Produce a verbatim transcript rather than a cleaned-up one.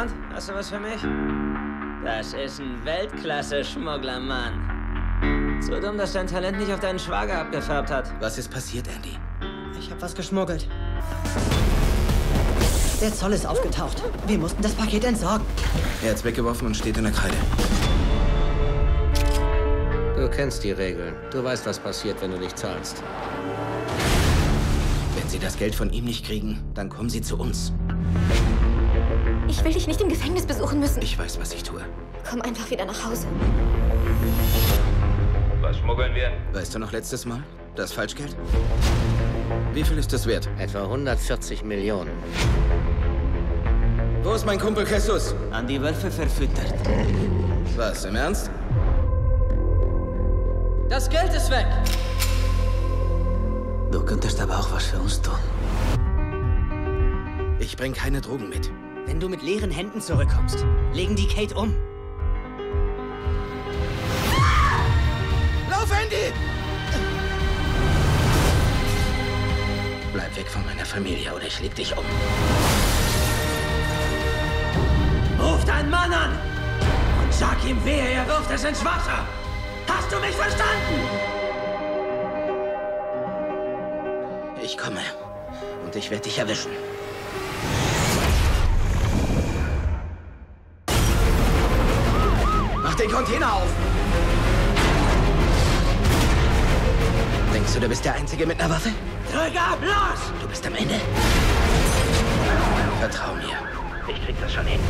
Und? Hast du was für mich? Das ist ein Weltklasse-Schmugglermann. So dumm, dass dein Talent nicht auf deinen Schwager abgefärbt hat. Was ist passiert, Andy? Ich hab was geschmuggelt. Der Zoll ist aufgetaucht. Wir mussten das Paket entsorgen. Er hat's weggeworfen und steht in der Kreide. Du kennst die Regeln. Du weißt, was passiert, wenn du nicht zahlst. Wenn sie das Geld von ihm nicht kriegen, dann kommen sie zu uns. Ich will dich nicht im Gefängnis besuchen müssen. Ich weiß, was ich tue. Komm einfach wieder nach Hause. Was schmuggeln wir? Weißt du noch letztes Mal? Das Falschgeld? Wie viel ist das wert? Etwa hundertvierzig Millionen. Wo ist mein Kumpel Jesus? An die Wölfe verfüttert. Was, im Ernst? Das Geld ist weg! Du könntest aber auch was für uns tun. Ich bring keine Drogen mit. Wenn du mit leeren Händen zurückkommst, legen die Kate um. Lauf, Andy! Bleib weg von meiner Familie oder ich leg dich um. Ruf deinen Mann an! Und sag ihm, wehe, er wirft es ins Wasser! Hast du mich verstanden? Ich komme. Und ich werde dich erwischen. Mach den Container auf! Denkst du, du bist der Einzige mit einer Waffe? Drück ab, los! Du bist am Ende. Vertrau mir. Ich krieg das schon hin.